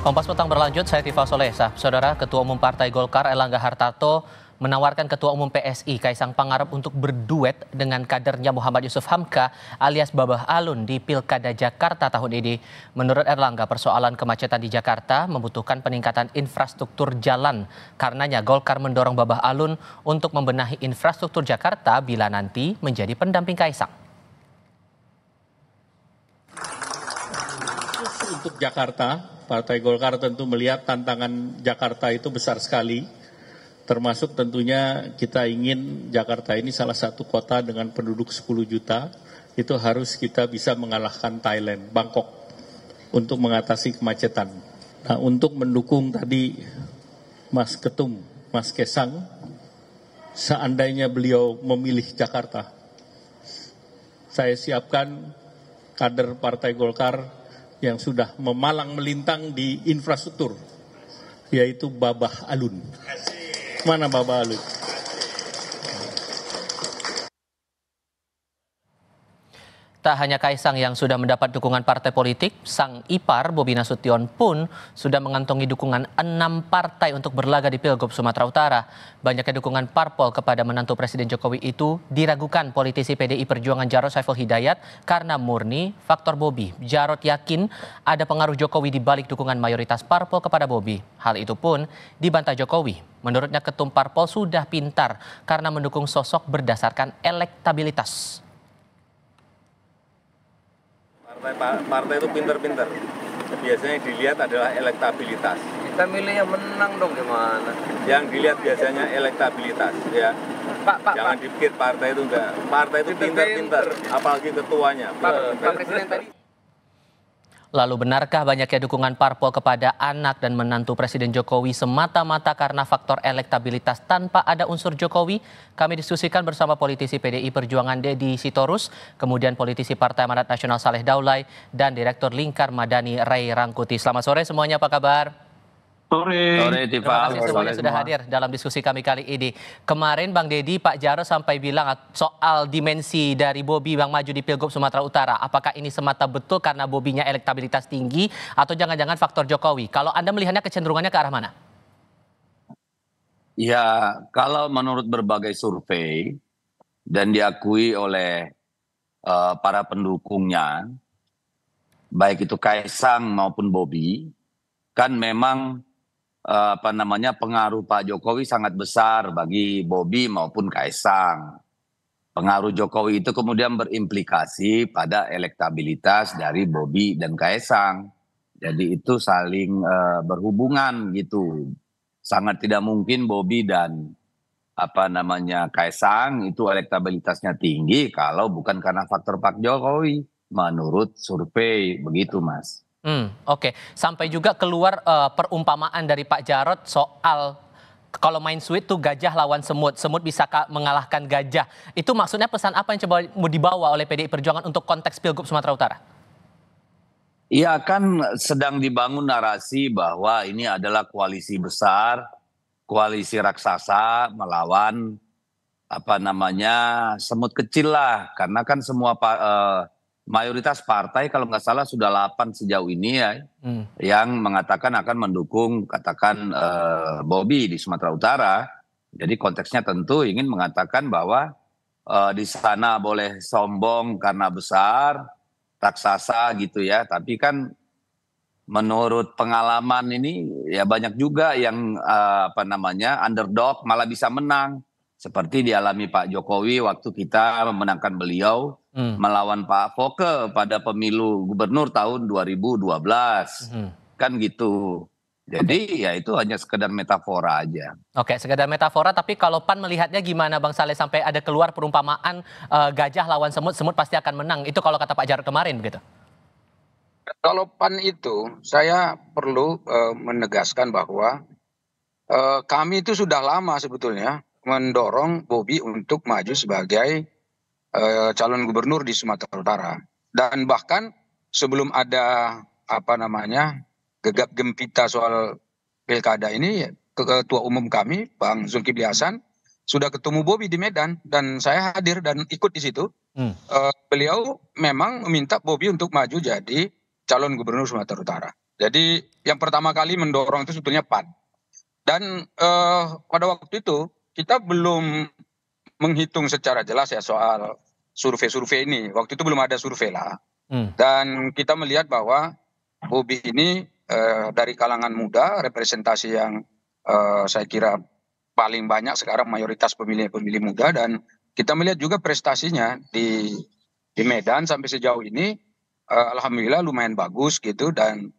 Kompas Petang berlanjut, saya Tifa Sole. Saudara, Ketua Umum Partai Golkar Airlangga Hartarto menawarkan Ketua Umum PSI Kaesang Pangarep untuk berduet dengan kadernya Muhammad Jusuf Hamka alias Babah Alun di Pilkada Jakarta tahun ini. Menurut Airlangga, persoalan kemacetan di Jakarta membutuhkan peningkatan infrastruktur jalan. Karenanya Golkar mendorong Babah Alun untuk membenahi infrastruktur Jakarta bila nanti menjadi pendamping Kaesang. Untuk Jakarta, Partai Golkar tentu melihat tantangan Jakarta itu besar sekali, termasuk tentunya kita ingin Jakarta ini salah satu kota dengan penduduk 10 juta, itu harus kita bisa mengalahkan Thailand, Bangkok, untuk mengatasi kemacetan. Nah, untuk mendukung tadi Mas Ketum, Mas Kaesang, seandainya beliau memilih Jakarta, saya siapkan kader Partai Golkar yang sudah memalang melintang di infrastruktur, yaitu Babah Alun. Mana Babah Alun? Tak hanya Kaesang yang sudah mendapat dukungan partai politik, sang ipar Bobby Nasution pun sudah mengantongi dukungan 6 partai untuk berlaga di Pilgub Sumatera Utara. Banyaknya dukungan parpol kepada menantu Presiden Jokowi itu diragukan politisi PDI Perjuangan Djarot Saiful Hidayat karena murni faktor Bobby. Djarot yakin ada pengaruh Jokowi di balik dukungan mayoritas parpol kepada Bobby. Hal itu pun dibantah Jokowi. Menurutnya ketum parpol sudah pintar karena mendukung sosok berdasarkan elektabilitas. Partai itu pinter-pinter. Biasanya dilihat adalah elektabilitas. Kita milih yang menang dong gimana? Yang dilihat biasanya elektabilitas, ya. Pak, jangan dipikir partai itu enggak. Partai itu pinter-pinter, apalagi ketuanya. Pak Presiden tadi. Lalu benarkah banyaknya dukungan parpol kepada anak dan menantu Presiden Jokowi semata-mata karena faktor elektabilitas tanpa ada unsur Jokowi? Kami diskusikan bersama politisi PDI Perjuangan Dedi Sitorus, kemudian politisi Partai Amanat Nasional Saleh Daulay, dan Direktur Lingkar Madani Ray Rangkuti. Selamat sore semuanya, apa kabar? Sore, terima kasih semuanya sudah hadir dalam diskusi kami kali ini. Kemarin Bang Dedi, Pak Djarot sampai bilang soal dimensi dari Bobby Bang maju di Pilgub Sumatera Utara. Apakah ini semata betul karena Bobby-nya elektabilitas tinggi atau jangan-jangan faktor Jokowi? Kalau Anda melihatnya kecenderungannya ke arah mana? Ya, kalau menurut berbagai survei dan diakui oleh para pendukungnya, baik itu Kaesang maupun Bobby, kan memang pengaruh Pak Jokowi sangat besar bagi Bobby maupun Kaesang. Pengaruh Jokowi itu kemudian berimplikasi pada elektabilitas dari Bobby dan Kaesang. Jadi itu saling berhubungan gitu. Sangat tidak mungkin Bobby dan Kaesang itu elektabilitasnya tinggi kalau bukan karena faktor Pak Jokowi menurut survei begitu, Mas. Oke. Sampai juga keluar perumpamaan dari Pak Djarot soal kalau main sweet tuh gajah lawan semut, semut bisa mengalahkan gajah. Itu maksudnya pesan apa yang coba mau dibawa oleh PDI Perjuangan untuk konteks Pilgub Sumatera Utara? Iya, kan sedang dibangun narasi bahwa ini adalah koalisi besar, koalisi raksasa melawan semut kecil lah, karena kan semua mayoritas partai kalau nggak salah sudah 8 sejauh ini ya yang mengatakan akan mendukung Bobby di Sumatera Utara. Jadi konteksnya tentu ingin mengatakan bahwa di sana boleh sombong karena besar, raksasa gitu ya. Tapi kan menurut pengalaman ini ya banyak juga yang underdog malah bisa menang. Seperti dialami Pak Jokowi waktu kita memenangkan beliau melawan Pak Foke pada pemilu gubernur tahun 2012. Kan gitu. Jadi ya itu hanya sekedar metafora aja. Oke, sekedar metafora, tapi kalau PAN melihatnya gimana Bang Saleh sampai ada keluar perumpamaan gajah lawan semut, semut pasti akan menang. Itu kalau kata Pak Djarot kemarin begitu. Kalau PAN itu saya perlu menegaskan bahwa kami itu sudah lama sebetulnya mendorong Bobby untuk maju sebagai calon gubernur di Sumatera Utara, dan bahkan sebelum ada gegap gempita soal pilkada ini, ketua umum kami Bang Zulkifli Hasan sudah ketemu Bobby di Medan dan saya hadir dan ikut di situ. Beliau memang meminta Bobby untuk maju jadi calon gubernur Sumatera Utara. Jadi yang pertama kali mendorong itu sebetulnya PAN. Dan pada waktu itu kita belum menghitung secara jelas ya soal survei-survei ini. Waktu itu belum ada survei lah. Dan kita melihat bahwa Bobby ini dari kalangan muda, representasi yang saya kira paling banyak sekarang mayoritas pemilih-pemilih muda, dan kita melihat juga prestasinya di Medan sampai sejauh ini alhamdulillah lumayan bagus gitu, dan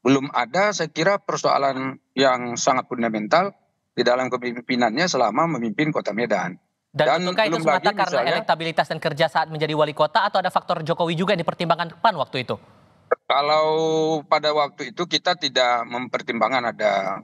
belum ada saya kira persoalan yang sangat fundamental di dalam kepemimpinannya selama memimpin Kota Medan. Dan apakah itu semata karena misalnya elektabilitas dan kerja saat menjadi wali kota, atau ada faktor Jokowi juga yang dipertimbangkan PAN waktu itu? Kalau pada waktu itu kita tidak mempertimbangkan ada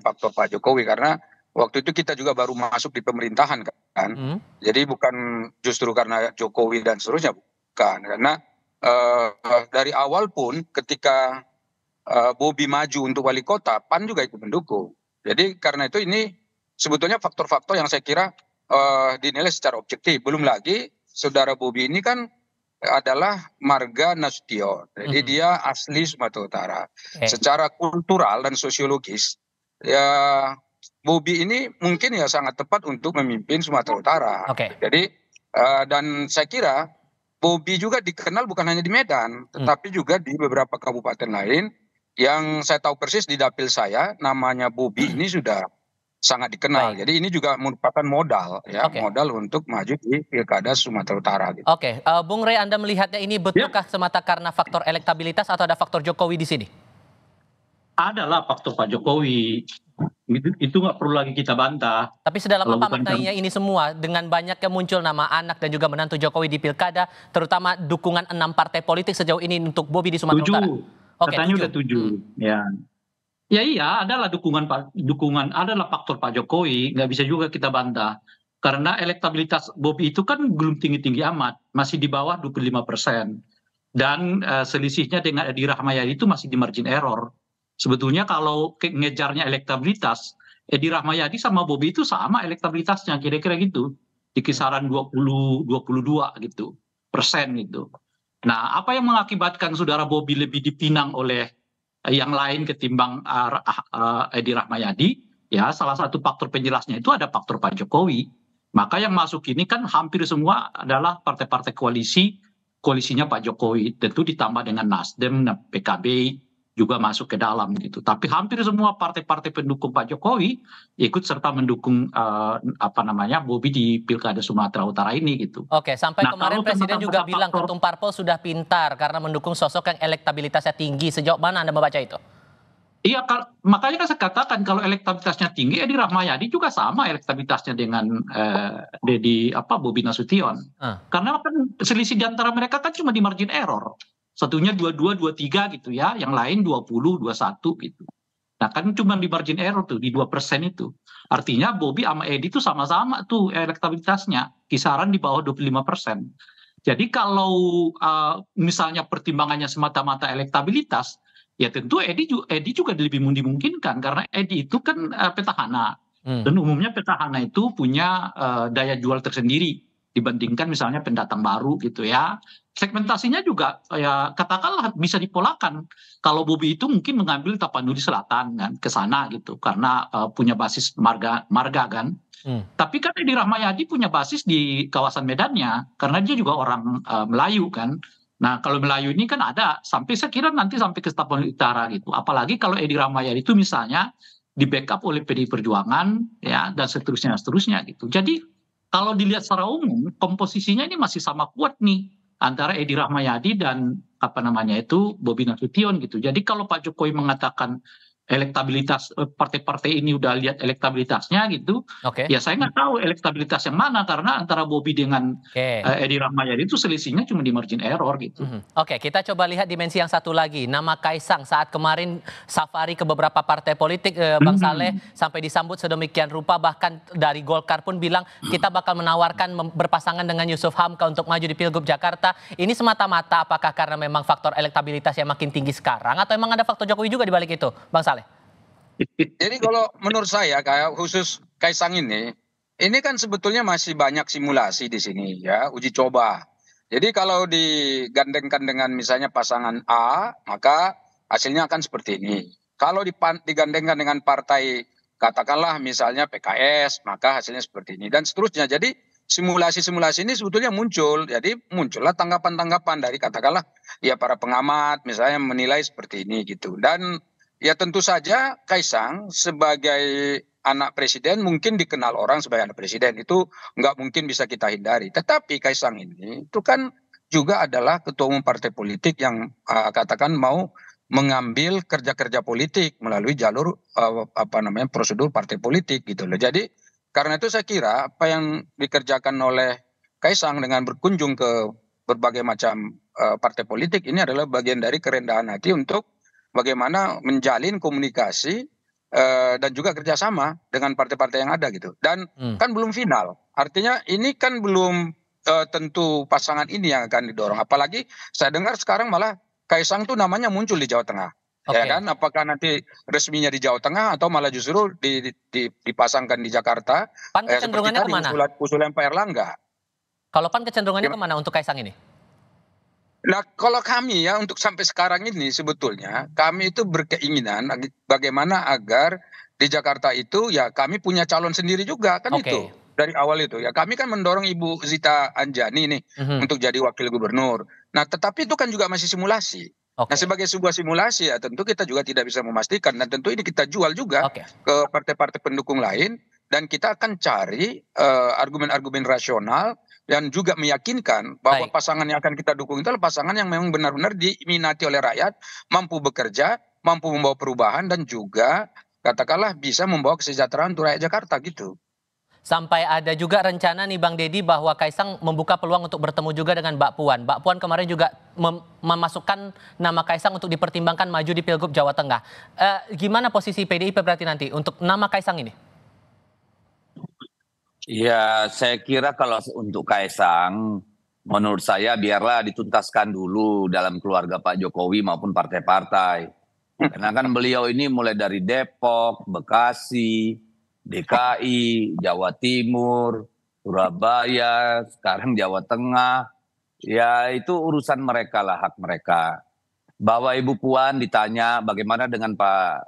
faktor Pak Jokowi, karena waktu itu kita juga baru masuk di pemerintahan kan. Jadi bukan justru karena Jokowi dan seterusnya, bukan. Karena dari awal pun ketika Bobby maju untuk wali kota, PAN juga ikut mendukung. Jadi karena itu ini sebetulnya faktor-faktor yang saya kira dinilai secara objektif. Belum lagi saudara Bobby ini kan adalah marga Nasution, jadi dia asli Sumatera Utara. Secara kultural dan sosiologis, ya Bobby ini mungkin ya sangat tepat untuk memimpin Sumatera Utara. Jadi dan saya kira Bobby juga dikenal bukan hanya di Medan, tetapi juga di beberapa kabupaten lain. Yang saya tahu persis di dapil saya, namanya Bobby ini sudah sangat dikenal. Jadi ini juga merupakan modal ya, modal untuk maju di Pilkada Sumatera Utara gitu. Bung Ray, Anda melihatnya ini betulkah semata karena faktor elektabilitas atau ada faktor Jokowi di sini? Adalah faktor Pak Jokowi. Itu nggak perlu lagi kita bantah. Tapi sedalam apa maknanya ini semua dengan banyaknya muncul nama anak dan juga menantu Jokowi di Pilkada, terutama dukungan 6 partai politik sejauh ini untuk Bobby di Sumatera Utara? Katanya udah 7. Ya. Ya iya, adalah adalah faktor Pak Jokowi, nggak bisa juga kita bantah. Karena elektabilitas Bobby itu kan belum tinggi-tinggi amat, masih di bawah 25%. Dan selisihnya dengan Edy Rahmayadi itu masih di margin error. Sebetulnya kalau ngejarnya elektabilitas, Edy Rahmayadi sama Bobby itu sama elektabilitasnya, kira-kira gitu. Di kisaran 20-22 gitu, persen gitu. Nah, apa yang mengakibatkan saudara Bobby lebih dipinang oleh yang lain ketimbang Edy Rahmayadi, ya salah satu faktor penjelasnya itu ada faktor Pak Jokowi. Maka yang masuk ini kan hampir semua adalah partai-partai koalisinya Pak Jokowi, tentu ditambah dengan Nasdem, PKB juga masuk ke dalam gitu. Tapi hampir semua partai-partai pendukung Pak Jokowi ikut serta mendukung Bobby di Pilkada Sumatera Utara ini gitu. Sampai kemarin Presiden juga bilang ketum parpol sudah pintar karena mendukung sosok yang elektabilitasnya tinggi. Sejauh mana Anda membaca itu? Iya, makanya kan saya katakan kalau elektabilitasnya tinggi, Edy Rahmayadi juga sama elektabilitasnya dengan Bobby Nasution. Karena kan selisih di antara mereka kan cuma di margin error. Satunya 22-23 gitu ya, yang lain 20-21 gitu. Nah kan cuma di margin error tuh, di 2% itu. Artinya Bobby sama Edy itu sama-sama tuh elektabilitasnya, kisaran di bawah 25%. Jadi kalau misalnya pertimbangannya semata-mata elektabilitas, ya tentu Edy juga lebih dimungkinkan, karena Edy itu kan petahana. Dan umumnya petahana itu punya daya jual tersendiri dibandingkan misalnya pendatang baru gitu ya. Segmentasinya juga ya katakanlah bisa dipolakan. Kalau Bobby itu mungkin mengambil Tapanuli Selatan kan, ke sana gitu, karena punya basis marga kan. Tapi kan Edy Rahmayadi punya basis di kawasan Medannya, karena dia juga orang Melayu kan. Nah kalau Melayu ini kan ada sampai saya kira nanti sampai ke Tapanuli Utara gitu. Apalagi kalau Edy Rahmayadi itu misalnya di backup oleh PDI Perjuangan ya dan seterusnya gitu. Jadi kalau dilihat secara umum komposisinya ini masih sama kuat nih antara Edy Rahmayadi dan Bobby Nasution gitu. Jadi kalau Pak Jokowi mengatakan elektabilitas partai-partai ini udah lihat elektabilitasnya gitu, ya saya nggak tahu elektabilitas yang mana, karena antara Bobby dengan Edy Rahmayadi itu selisihnya cuma di margin error gitu. Kita coba lihat dimensi yang satu lagi, nama Kaesang saat kemarin safari ke beberapa partai politik, Bang Saleh, sampai disambut sedemikian rupa, bahkan dari Golkar pun bilang kita bakal menawarkan berpasangan dengan Jusuf Hamka untuk maju di Pilgub Jakarta. Ini semata-mata apakah karena memang faktor elektabilitas yang makin tinggi sekarang, atau memang ada faktor Jokowi juga di balik itu, Bang Saleh? Jadi kalau menurut saya kayak khusus Kaesang ini kan sebetulnya masih banyak simulasi di sini ya, uji coba. Jadi kalau digandeng-gandengan misalnya pasangan A, maka hasilnya akan seperti ini. Kalau digandengkan dengan partai katakanlah misalnya PKS, maka hasilnya seperti ini dan seterusnya. Jadi simulasi-simulasi ini sebetulnya muncul. Jadi muncullah tanggapan-tanggapan dari katakanlah ya para pengamat misalnya menilai seperti ini gitu. Dan ya tentu saja Kaesang sebagai anak presiden mungkin dikenal orang sebagai anak presiden. Itu nggak mungkin bisa kita hindari. Tetapi Kaesang ini itu kan juga adalah ketua umum partai politik yang katakan mau mengambil kerja-kerja politik melalui jalur prosedur partai politik gitu loh. Jadi karena itu saya kira apa yang dikerjakan oleh Kaesang dengan berkunjung ke berbagai macam partai politik ini adalah bagian dari kerendahan hati untuk bagaimana menjalin komunikasi dan juga kerjasama dengan partai-partai yang ada gitu. Dan kan belum final, artinya ini kan belum tentu pasangan ini yang akan didorong. Apalagi saya dengar sekarang malah Kaesang tuh namanya muncul di Jawa Tengah. Okay. Ya kan, apakah nanti resminya di Jawa Tengah atau malah justru dipasangkan di Jakarta? Pan kecenderungannya kemana? Usulan Pak Airlangga. Kalau Pan kecenderungannya kemana untuk Kaesang ini? Nah, kalau kami ya untuk sampai sekarang ini sebetulnya kami itu berkeinginan bagaimana agar di Jakarta itu ya kami punya calon sendiri juga kan. Okay. Itu dari awal itu ya kami kan mendorong Ibu Zita Anjani nih untuk jadi wakil gubernur. Nah, tetapi itu kan juga masih simulasi. Okay. Nah, sebagai sebuah simulasi ya tentu kita juga tidak bisa memastikan dan tentu ini kita jual juga ke partai-partai pendukung lain dan kita akan cari argumen-argumen rasional dan juga meyakinkan bahwa pasangan yang akan kita dukung itu adalah pasangan yang memang benar-benar diminati oleh rakyat, mampu bekerja, mampu membawa perubahan dan juga katakanlah bisa membawa kesejahteraan untuk rakyat Jakarta gitu. Sampai ada juga rencana nih Bang Dedi bahwa Kaesang membuka peluang untuk bertemu juga dengan Mbak Puan. Mbak Puan kemarin juga memasukkan nama Kaesang untuk dipertimbangkan maju di Pilgub Jawa Tengah. Gimana posisi PDIP berarti nanti untuk nama Kaesang ini? Ya, saya kira kalau untuk Kaesang, menurut saya biarlah dituntaskan dulu dalam keluarga Pak Jokowi maupun partai-partai. Karena kan beliau ini mulai dari Depok, Bekasi, DKI, Jawa Timur, Surabaya, sekarang Jawa Tengah. Ya itu urusan mereka lah, hak mereka. Bahwa Ibu Puan ditanya bagaimana dengan Pak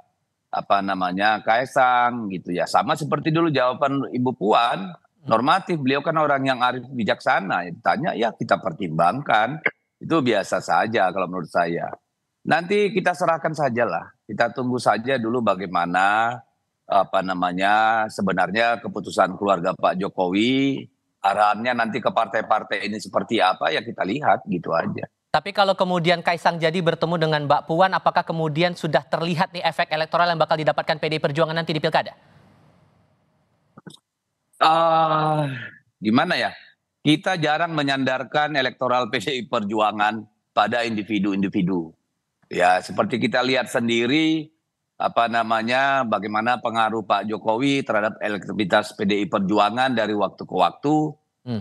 Kaesang gitu ya. Sama seperti dulu jawaban Ibu Puan, normatif. Beliau kan orang yang arif bijaksana. Ditanya ya kita pertimbangkan. Itu biasa saja kalau menurut saya. Nanti kita serahkan sajalah. Kita tunggu saja dulu bagaimana sebenarnya keputusan keluarga Pak Jokowi, arahannya nanti ke partai-partai ini seperti apa ya kita lihat gitu aja. Tapi kalau kemudian Kaesang jadi bertemu dengan Mbak Puan, apakah kemudian sudah terlihat nih efek elektoral yang bakal didapatkan PDI Perjuangan nanti di Pilkada? Gimana ya? Kita jarang menyandarkan elektoral PDI Perjuangan pada individu-individu. Ya, seperti kita lihat sendiri bagaimana pengaruh Pak Jokowi terhadap elektabilitas PDI Perjuangan dari waktu ke waktu.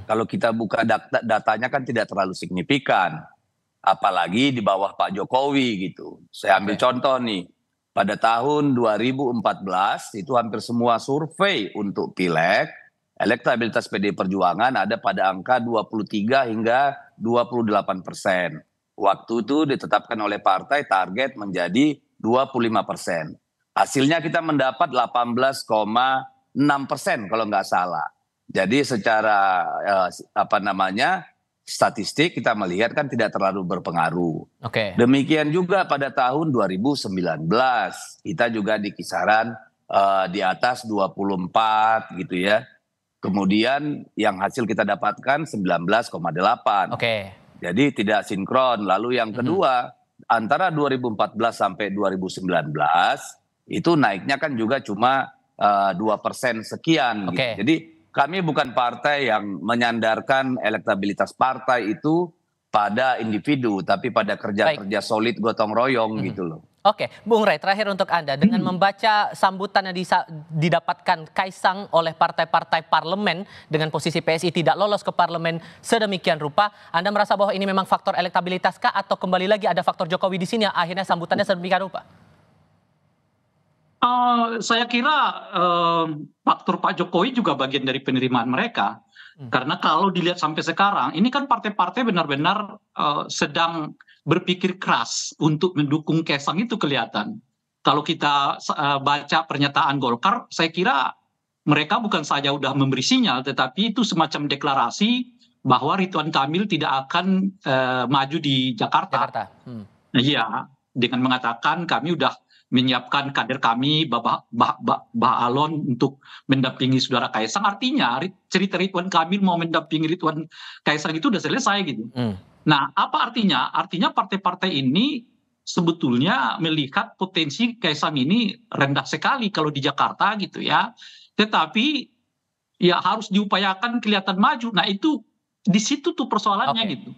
Kalau kita buka datanya kan tidak terlalu signifikan. Apalagi di bawah Pak Jokowi gitu. Saya ambil contoh nih. Pada tahun 2014 itu hampir semua survei untuk Pileg, elektabilitas PDI Perjuangan ada pada angka 23 hingga 28%. Waktu itu ditetapkan oleh partai target menjadi 25%. Hasilnya kita mendapat 18,6% kalau nggak salah. Jadi secara statistik kita melihat kan tidak terlalu berpengaruh. Oke. Demikian juga pada tahun 2019 kita juga di kisaran di atas 24 gitu ya. Kemudian yang hasil kita dapatkan 19,8. Oke. Jadi tidak sinkron. Lalu yang kedua, antara 2014 sampai 2019 itu naiknya kan juga cuma 2% sekian. Okay. Gitu. Jadi kami bukan partai yang menyandarkan elektabilitas partai itu pada individu, tapi pada kerja-kerja solid gotong royong gitu loh. Oke, Bung Ray, terakhir untuk Anda. Dengan membaca sambutan yang didapatkan Kaesang oleh partai-partai parlemen dengan posisi PSI tidak lolos ke parlemen sedemikian rupa, Anda merasa bahwa ini memang faktor elektabilitas kah atau kembali lagi ada faktor Jokowi di sini yang akhirnya sambutannya sedemikian rupa? Saya kira faktor Pak Jokowi juga bagian dari penerimaan mereka. Karena kalau dilihat sampai sekarang, ini kan partai-partai benar-benar sedang berpikir keras untuk mendukung Kaesang itu kelihatan. Kalau kita baca pernyataan Golkar, saya kira mereka bukan saja sudah memberi sinyal, tetapi itu semacam deklarasi bahwa Ridwan Kamil tidak akan maju di Jakarta. Iya, dengan mengatakan kami sudah menyiapkan kader kami Babah Alun untuk mendampingi saudara Kaesang. Artinya cerita Ridwan Kamil mau mendampingi Ridwan Kaesang itu sudah selesai gitu. Nah, apa artinya? Artinya partai-partai ini sebetulnya melihat potensi Kaesang ini rendah sekali kalau di Jakarta gitu ya. Tetapi ya harus diupayakan kelihatan maju. Nah, itu di situ tuh persoalannya gitu.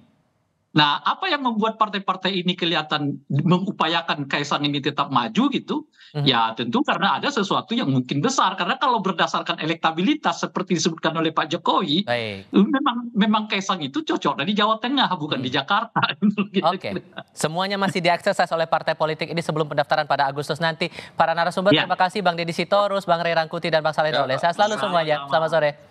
Nah, apa yang membuat partai-partai ini kelihatan mengupayakan Kaesang ini tetap maju gitu? Ya tentu karena ada sesuatu yang mungkin besar. Karena kalau berdasarkan elektabilitas seperti disebutkan oleh Pak Jokowi, memang Kaesang itu cocoknya di Jawa Tengah, bukan di Jakarta. Semuanya masih diakses oleh partai politik ini sebelum pendaftaran pada Agustus nanti. Para narasumber, terima kasih Bang Dedi Sitorus, Bang Ray Rangkuti, dan Bang Saleh Daulay. Saya selalu semuanya. Selamat sore.